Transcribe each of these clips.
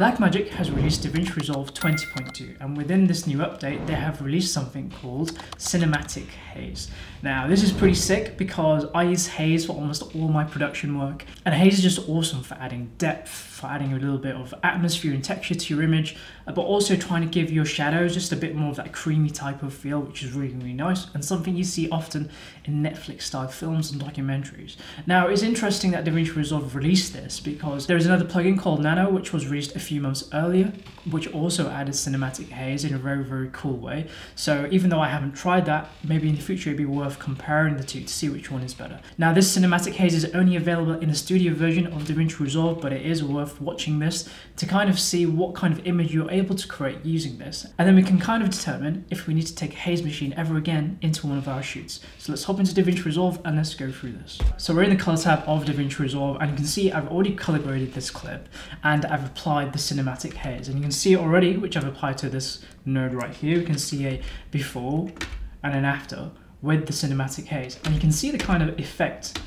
Blackmagic has released DaVinci Resolve 20.2, and within this new update they have released something called Cinematic Haze. Now this is pretty sick because I use Haze for almost all my production work, and Haze is just awesome for adding depth, for adding a little bit of atmosphere and texture to your image, but also trying to give your shadows just a bit more of that creamy type of feel, which is really, really nice and something you see often in Netflix style films and documentaries. Now it's interesting that DaVinci Resolve released this because there is another plugin called Nano which was released a few months earlier, which also added Cinematic Haze in a very, very cool way. So even though I haven't tried that, maybe in the future it'd be worth comparing the two to see which one is better. Now this Cinematic Haze is only available in the studio version of DaVinci Resolve, but it is worth watching this to kind of see what kind of image you're able to create using this, and then we can kind of determine if we need to take Haze Machine ever again into one of our shoots. So let's hop into DaVinci Resolve and let's go through this. So we're in the color tab of DaVinci Resolve, and you can see I've already color graded this clip and I've applied the Cinematic Haze, and you can see it already, which I've applied to this node right here. You can see a before and an after with the Cinematic Haze, and you can see the kind of effect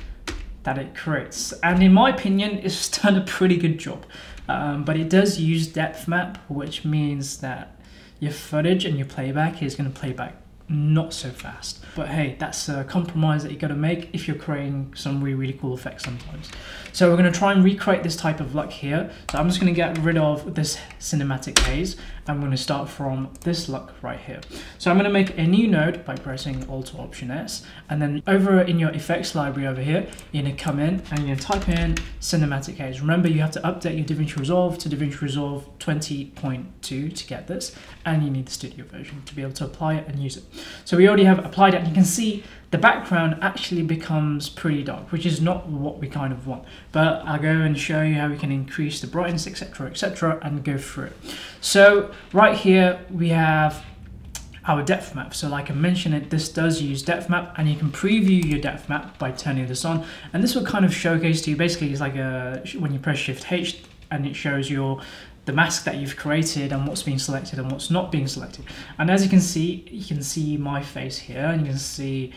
that it creates, and in my opinion it's done a pretty good job, but it does use depth map, which means that your footage and your playback is going to play back not so fast. But hey, that's a compromise that you got to make if you're creating some really, really cool effects sometimes. So we're going to try and recreate this type of look here. So I'm just going to get rid of this Cinematic Haze. I'm going to start from this look right here. So I'm going to make a new node by pressing Alt or Option S, and then over in your effects library over here, you're going to come in and you're going to type in Cinematic Haze. Remember, you have to update your DaVinci Resolve to DaVinci Resolve 20.2 to get this, and you need the studio version to be able to apply it and use it. So we already have applied it, and you can see the background actually becomes pretty dark, which is not what we kind of want, but I'll go and show you how we can increase the brightness, etc, etc, and go through it. So right here we have our depth map. So like I mentioned, this does use depth map, and you can preview your depth map by turning this on, and this will kind of showcase to you. Basically it's like when you press Shift H and it shows the mask that you've created and what's being selected and what's not being selected. And as you can see my face here, and you can see,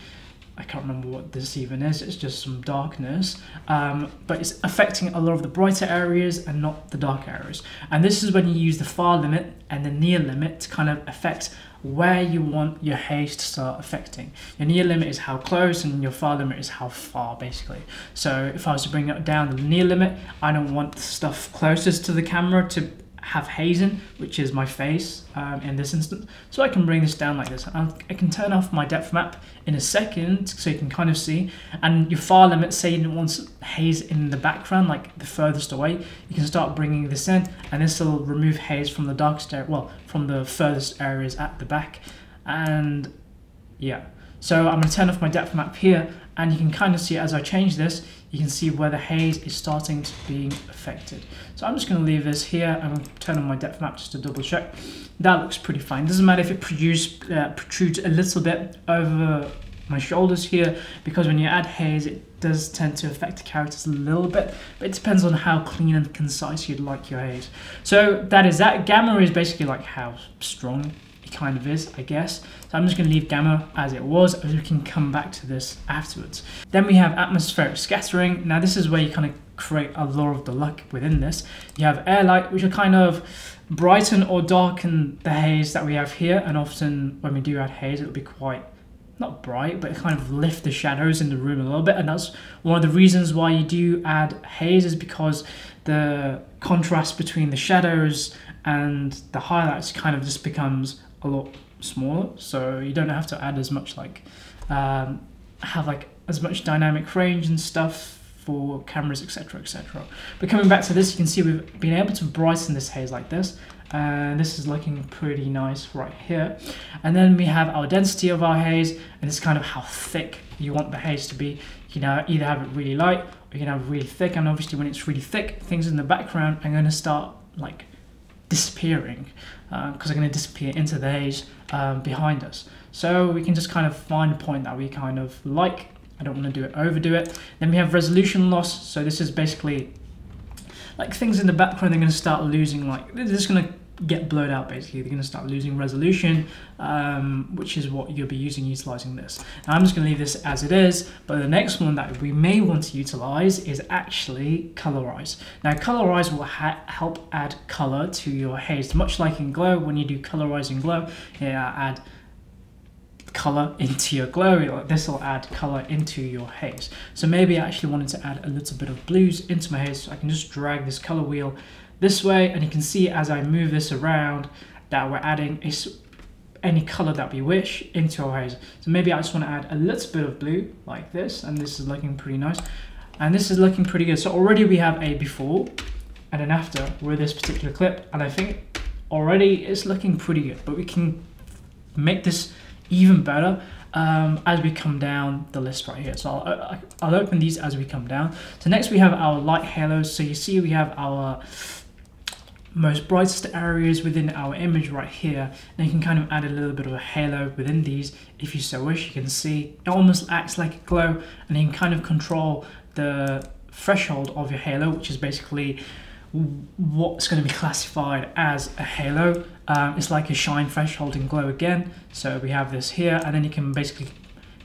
I can't remember what this even is, it's just some darkness, but it's affecting a lot of the brighter areas and not the dark areas. And this is when you use the far limit and the near limit to kind of affect where you want your haze to start affecting. Your near limit is how close, and your far limit is how far, basically. So if I was to bring it down the near limit, I don't want stuff closest to the camera to have haze in, which is my face in this instance. So I can bring this down like this. I can turn off my depth map in a second so you can kind of see. And your far limit, say you want haze in the background, like the furthest away, you can start bringing this in, and this will remove haze from the darkest area, well, from the furthest areas at the back. And yeah, so I'm gonna turn off my depth map here, and you can kind of see as I change this, you can see where the haze is starting to be affected. So I'm just going to leave this here. I'm going to turn on my depth map just to double check. That looks pretty fine. Doesn't matter if it protrudes a little bit over my shoulders here, because when you add haze, it does tend to affect the characters a little bit, but it depends on how clean and concise you'd like your haze. So that is that. Gamma is basically like how strong it kind of is, I guess. So I'm just going to leave gamma as it was, as we can come back to this afterwards. Then we have atmospheric scattering. Now this is where you kind of create a lot of the luck within this. You have air light, which will kind of brighten or darken the haze that we have here, and often when we do add haze, it will be quite not bright, but kind of lift the shadows in the room a little bit. And that's one of the reasons why you do add haze, is because the contrast between the shadows and the highlights kind of just becomes a lot smaller, so you don't have to add as much, like have like as much dynamic range and stuff for cameras, etc, etc. But coming back to this, you can see we've been able to brighten this haze like this, and this is looking pretty nice right here. And then we have our density of our haze, and it's kind of how thick you want the haze to be. You know, either have it really light or you can have it really thick, and obviously when it's really thick, things in the background are going to start like disappearing, because they're going to disappear into the haze behind us. So we can just kind of find a point that we kind of like. I don't want to overdo it. Then we have resolution loss. So this is basically like things in the background, they're going to start losing, like they're just going to get blurred out basically. They're going to start losing resolution, which is what you'll be utilizing this. Now, I'm just going to leave this as it is, but the next one that we may want to utilize is actually Colorize. Now, Colorize will help add color to your haze, much like in glow. When you do Colorize in glow, add color into your glow, this will add color into your haze. So maybe I actually wanted to add a little bit of blues into my haze, so I can just drag this color wheel this way, and you can see as I move this around that we're adding any color that we wish into our haze. So maybe I just want to add a little bit of blue like this, and this is looking pretty nice, and this is looking pretty good. So already we have a before and an after with this particular clip, and I think already it's looking pretty good, but we can make this even better as we come down the list right here. So I'll open these as we come down. So next we have our light halos. So you see we have our most brightest areas within our image right here, and you can kind of add a little bit of a halo within these if you so wish. You can see it almost acts like a glow, and you can kind of control the threshold of your halo, which is basically what's going to be classified as a halo. It's like a shine threshold in glow again. So we have this here, and then you can basically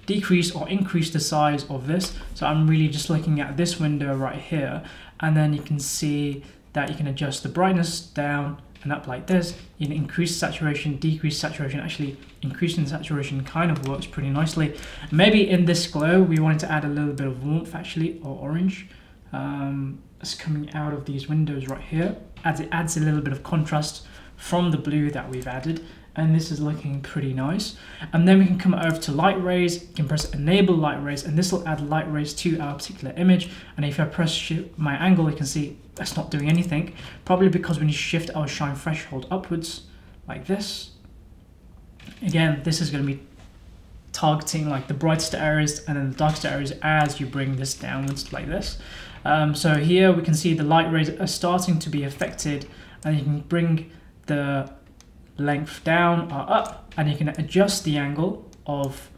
decrease or increase the size of this. So I'm really just looking at this window right here, and then you can see that you can adjust the brightness down and up like this. You can increase saturation, decrease saturation. Actually, increasing saturation kind of works pretty nicely. Maybe in this glow, we wanted to add a little bit of warmth actually, or orange. It's coming out of these windows right here, as it adds a little bit of contrast from the blue that we've added, and this is looking pretty nice. And then we can come over to light rays. You can press enable light rays, and this will add light rays to our particular image. And if I press shift my angle, you can see that's not doing anything, probably because when you shift our shine threshold upwards like this, again, this is going to be targeting like the brightest areas and then the darkest areas as you bring this downwards like this. So here we can see the light rays are starting to be affected, and you can bring the length down or up, and you can adjust the angle of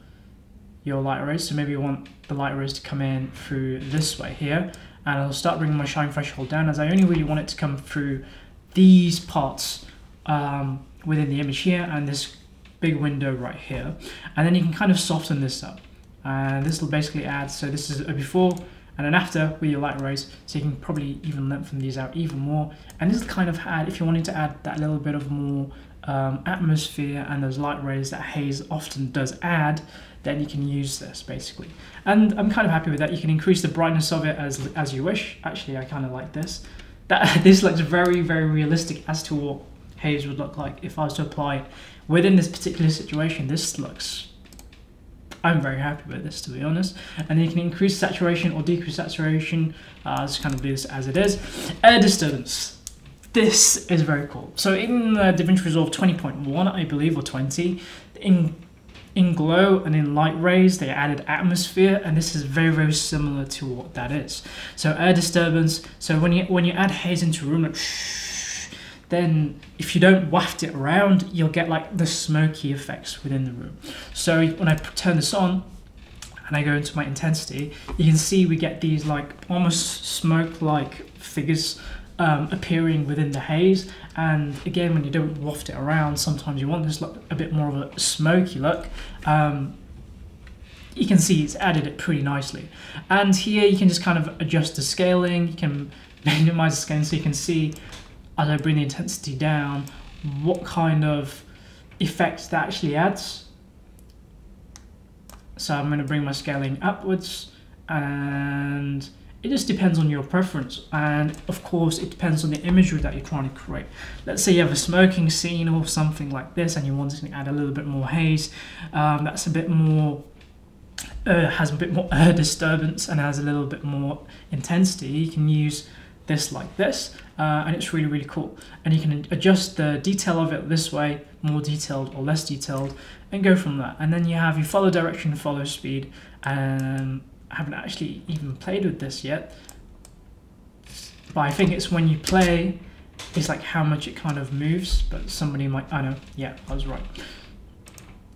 your light rays. So maybe you want the light rays to come in through this way here, and I'll start bringing my shine threshold down, as I only really want it to come through these parts within the image here and this big window right here. And then you can kind of soften this up, and this will basically add, so this is a before and an after with your light rays, so you can probably even lengthen these out even more. And this will kind of add, if you wanted to add that little bit of more atmosphere and those light rays that haze often does add, then you can use this basically. And I'm kind of happy with that. You can increase the brightness of it as you wish. Actually, I kind of like this. This looks very, very realistic as to what haze would look like if I was to apply it within this particular situation. This looks, I'm very happy with this, to be honest. And then you can increase saturation or decrease saturation. Just kind of do this as it is. Air disturbance. This is very cool. So in DaVinci Resolve 20.1, I believe, or 20, in glow and in light rays, they added atmosphere, and this is very, very similar to what that is. So air disturbance. So when you add haze into a room, like, then if you don't waft it around, you'll get like the smoky effects within the room. So when I turn this on and I go into my intensity, you can see we get these like almost smoke-like figures appearing within the haze. And again, when you don't waft it around, sometimes you want this look a bit more of a smoky look. You can see it's added it pretty nicely. And here you can just kind of adjust the scaling. You can minimize the scaling so you can see, as I bring the intensity down, what kind of effects that actually adds. So I'm going to bring my scaling upwards, and it just depends on your preference, and of course it depends on the imagery that you're trying to create. Let's say you have a smoking scene or something like this, and you want to add a little bit more haze that's a bit more has a bit more air disturbance and has a little bit more intensity. You can use this like this, and it's really, really cool. And you can adjust the detail of it this way, more detailed or less detailed, and go from there. And then you have your follow direction, follow speed. I haven't actually even played with this yet, but I think it's when you play, it's like how much it kind of moves, but somebody might, I know, yeah, I was right.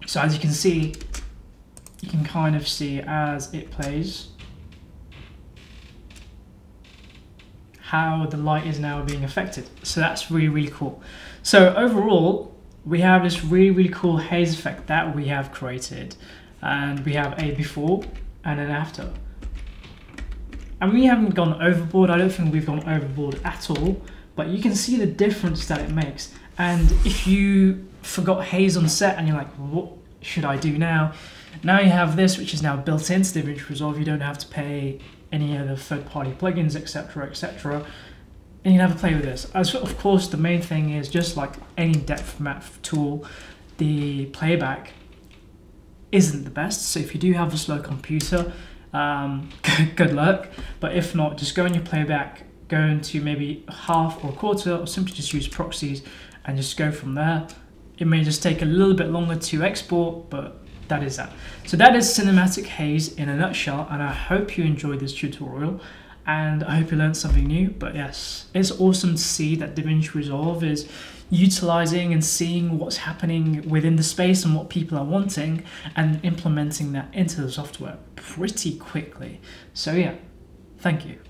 So as you can see, you can kind of see as it plays, how the light is now being affected. So that's really, really cool. So overall, we have this really, really cool haze effect that we have created. And we have a before and an after. And we haven't gone overboard. I don't think we've gone overboard at all, but you can see the difference that it makes. And if you forgot haze on set and you're like, what should I do now? Now you have this, which is now built into DaVinci Resolve. You don't have to pay any other third-party plugins, etc., etc. And you can have a play with this. As of course, the main thing is, just like any depth map tool, the playback isn't the best. So if you do have a slow computer, good luck. But if not, just go in your playback, go into maybe half or quarter, or simply just use proxies and just go from there. It may just take a little bit longer to export, but that is that. So that is Cinematic Haze in a nutshell, and I hope you enjoyed this tutorial and I hope you learned something new. But yes, it's awesome to see that DaVinci Resolve is utilizing and seeing what's happening within the space and what people are wanting and implementing that into the software pretty quickly. So yeah, thank you.